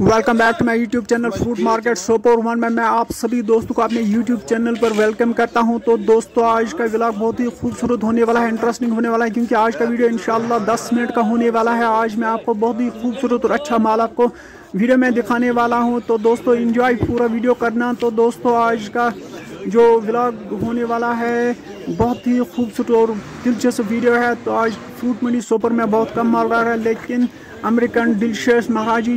Welcome back to my YouTube channel food market Sopore one में मैं आप सभी दोस्तों को अपने यूट्यूब चैनल पर वेलकम करता हूं। तो दोस्तों आज का व्लॉग बहुत ही खूबसूरत होने वाला है, इंटरेस्टिंग होने वाला है, क्योंकि आज का वीडियो इंशाल्लाह 10 मिनट का होने वाला है। आज मैं आपको बहुत ही खूबसूरत और अच्छा माल आपको वीडियो में दिखाने वाला हूँ। तो दोस्तों इन्जॉय पूरा वीडियो करना। तो दोस्तों आज का जो व्लॉग होने वाला है बहुत ही खूबसूरत और दिलचस्प वीडियो है। तो आज फूड मंडी सोपर में बहुत कम माल रहा है, लेकिन अमेरिकन डिलिशियस महाराजी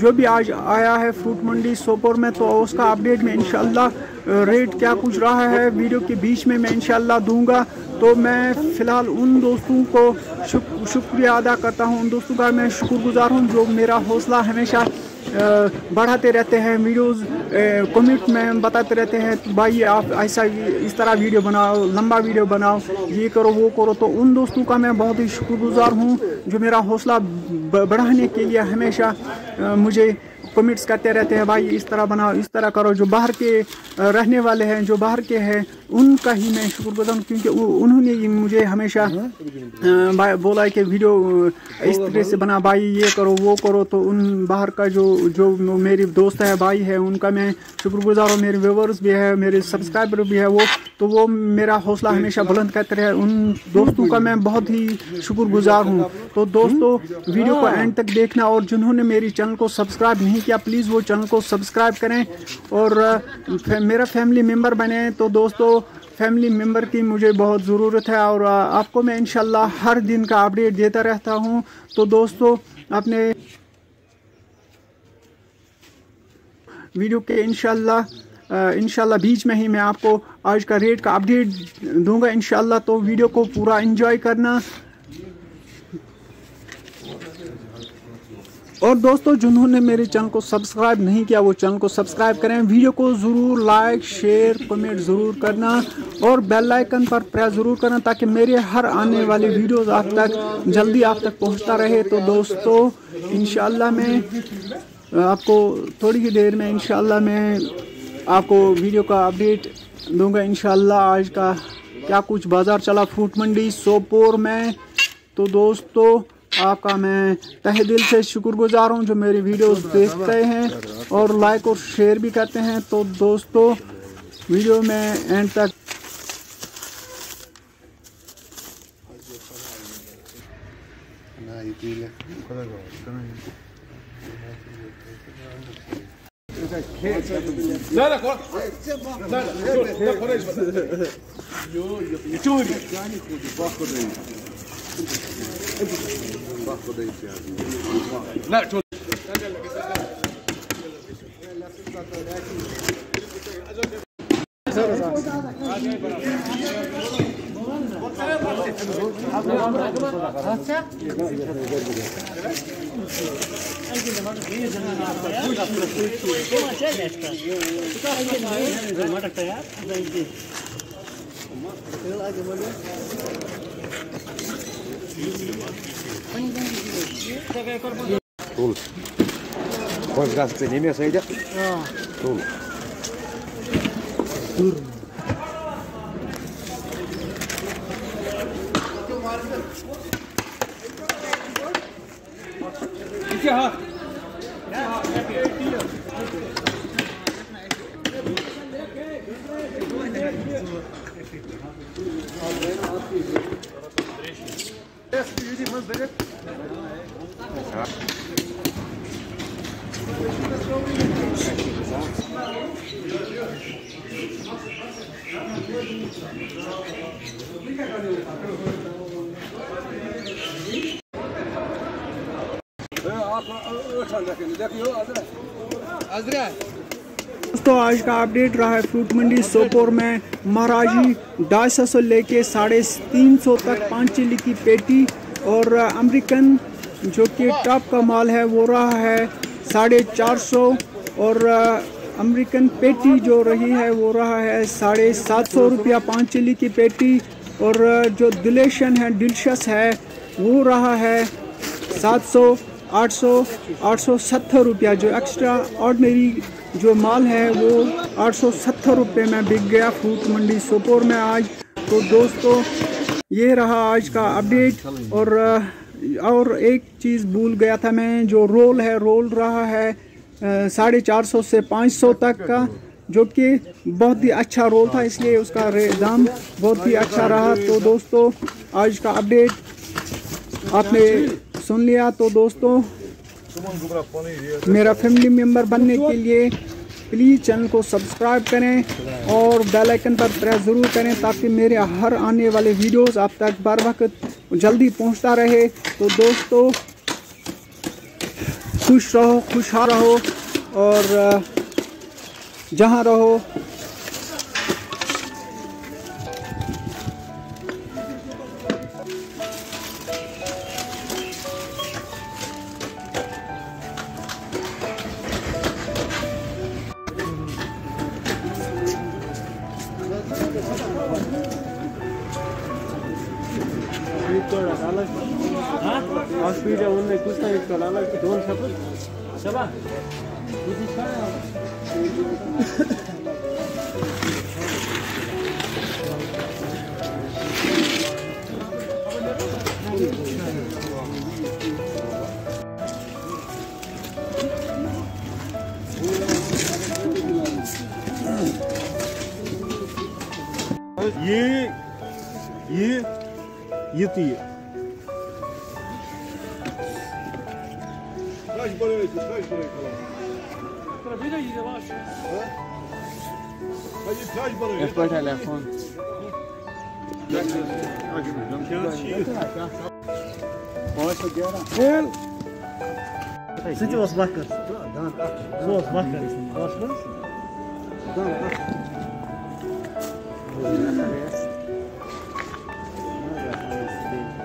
जो भी आज आया है फ्रूट मंडी सोपोर में, तो उसका अपडेट में इंशाल्लाह रेट क्या कुछ रहा है वीडियो के बीच में मैं इंशाल्लाह दूंगा। तो मैं फ़िलहाल उन दोस्तों को शुक्रिया अदा करता हूं, उन दोस्तों का मैं शुक्रगुजार हूं जो मेरा हौसला हमेशा बढ़ाते रहते हैं, वीडियोस कमेंट में बताते रहते हैं तो भाई आप ऐसा इस तरह वीडियो बनाओ, लंबा वीडियो बनाओ, ये करो वो करो। तो उन दोस्तों का मैं बहुत ही शुक्रगुजार हूँ जो मेरा हौसला बढ़ाने के लिए हमेशा मुझे कमेंट्स करते रहते हैं, भाई इस तरह बनाओ, इस तरह करो। जो बाहर के रहने वाले हैं, जो बाहर के हैं, उनका ही मैं शुक्रगुजार हूँ क्योंकि उन्होंने ही मुझे हमेशा बोला कि वीडियो इस तरह से बना, भाई ये करो वो करो। तो उन बाहर का जो मेरी दोस्त है, भाई है, उनका मैं शुक्रगुजार हूँ। मेरे व्यूवर्स भी है, मेरे सब्सक्राइबर भी है, वो मेरा हौसला हमेशा बुलंद करते रहे। उन दोस्तों का मैं बहुत ही शुक्रगुजार हूँ। तो दोस्तों वीडियो को एंड तक देखना, और जिन्होंने मेरी चैनल को सब्सक्राइब नहीं किया प्लीज़ वो चैनल को सब्सक्राइब करें और मेरा फैमिली मेम्बर बने। तो दोस्तों फैमिली मेम्बर की मुझे बहुत ज़रूरत है और आपको मैं इंशाल्लाह हर दिन का अपडेट देता रहता हूँ। तो दोस्तों अपने वीडियो के इंशाल्लाह बीच में ही मैं आपको आज का रेट का अपडेट दूंगा इंशाल्लाह। तो वीडियो को पूरा एंजॉय करना। और दोस्तों जिन्होंने मेरे चैनल को सब्सक्राइब नहीं किया वो चैनल को सब्सक्राइब करें, वीडियो को ज़रूर लाइक शेयर कमेंट ज़रूर करना और बेल आइकन पर प्रेस ज़रूर करना ताकि मेरे हर आने वाले वीडियोस आप तक जल्दी पहुंचता रहे। तो दोस्तों इंशाल्लाह मैं आपको थोड़ी ही देर में वीडियो का अपडेट दूंगा इंशाल्लाह आज का क्या कुछ बाज़ार चला फ्रूट मंडी सोपोर में। तो दोस्तों आपका मैं तहे दिल से शुक्रगुजार हूँ जो मेरी वीडियोस देखते हैं और लाइक और शेयर भी करते हैं। तो दोस्तों वीडियो में एंड तक। Tol. Koş gaz deneyim sayıca. Tol. Dur. İki ha. Ya. तो आज का अपडेट रहा है फ्रूट मंडी सोपोर में महाराजी 250 लेके 350 तक 5 चिली की पेटी, और अमेरिकन जो कि टॉप का माल है वो रहा है 450, और अमेरिकन पेटी जो रही है वो रहा है 750 रुपया 5 चिली की पेटी, और जो डिलिशियस है वो रहा है 870 रुपया। जो एक्स्ट्रा ऑर्डनरी जो माल है वो 870 रुपये में बिक गया फ्रूट मंडी सोपोर में आज। तो दोस्तों ये रहा आज का अपडेट, और और एक चीज़ भूल गया था मैं, जो रोल है, रोल रहा है 450 से 500 तक का, जो कि बहुत ही अच्छा रोल था, इसलिए उसका दाम बहुत ही अच्छा रहा। तो दोस्तों आज का अपडेट आपने सुन लिया। तो दोस्तों मेरा फैमिली मेम्बर बनने के लिए प्लीज़ चैनल को सब्सक्राइब करें और बेल आइकन पर प्रेस ज़रूर करें, ताकि मेरे हर आने वाले वीडियोस आप तक बार वक्त जल्दी पहुंचता रहे। तो दोस्तों खुश रहो, खुशहाल रहो और जहां रहो ये तो ये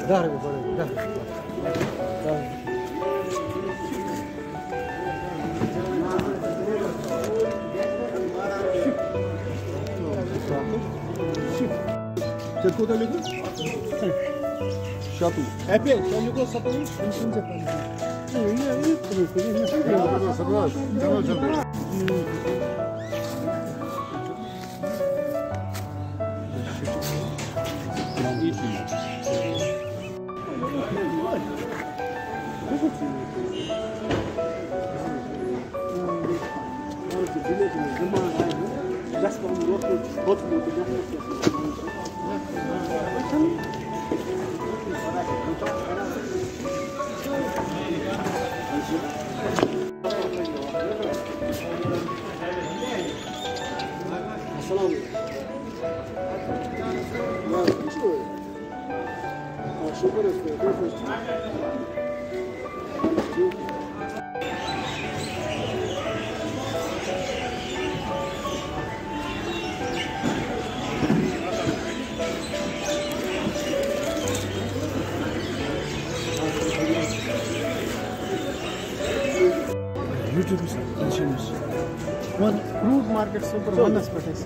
Dar को तो लिखो शॉपिंग ऐप पे चैनल को सब्सक्राइब फंक्शन से करना है। ये तो फिर ये सब्सक्राइब चलो जल्दी Crude market super wellness practices.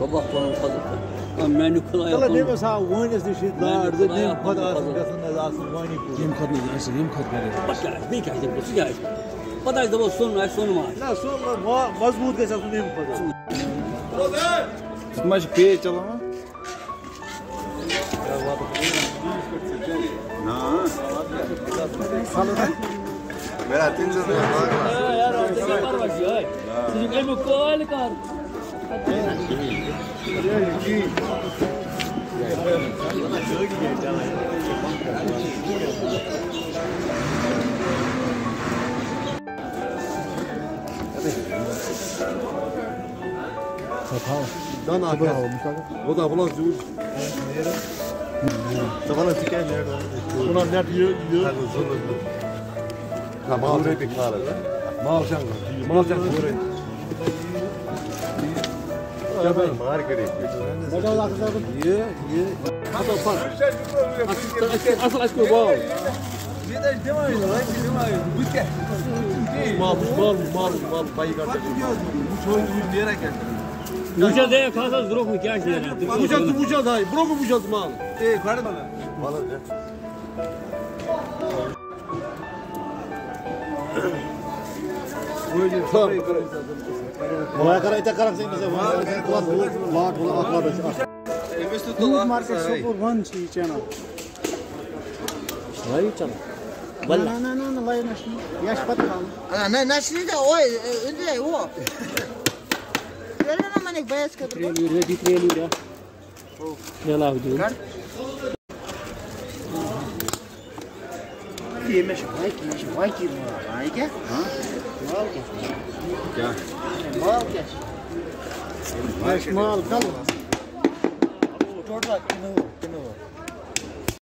Baba planı hazırdı. Ama menü kolay. Tala ne mesela wellness dişi dar da ne kadar aslında wellness. Kim kadın dersin, kim kadın dersin. Başka bir şey değil bu sıcağı. Badaj da bu sonu var. La sonu var. Mazbut geçer sonu ne bu kadar. Hadi. Tutmaç pey çalama. मेरा 300 में यार और से पर बच गया है तुझे मैं कॉल कर बताओ दाना वो तो बोला जूस तबाला ठीक है नेट उन्होंने नेट ये ना माल नहीं बिखा रहा माल जंग हो रहे क्या भाई मार करें ये खाता फल असल इसको बाल ये तो दिमाग बुत्ते माल बाई कर मुझे ये नहीं करता मुझे दे खासा ब्रोक में क्या किया है मुझे भाई ब्रोक मुझे माल ए खड़ा माल वाला दे वो जी सब मैं कर इतना करक से मैं क्लास 1 लाख वाला अखबार है दूध मार्केट सोपोर 1 छी चैनल भाई चलो बल्ला ना ना ना भाई नशनी यश पतकाम ना नशनी जा ओए इंडिया वो चलो ना मैंने बयास कर दिया रेडी रेडी रे ओ चला हो जी ये मैं की भाई क्या हां वाओ क्या वाओ क्या माल कल टोटल कितना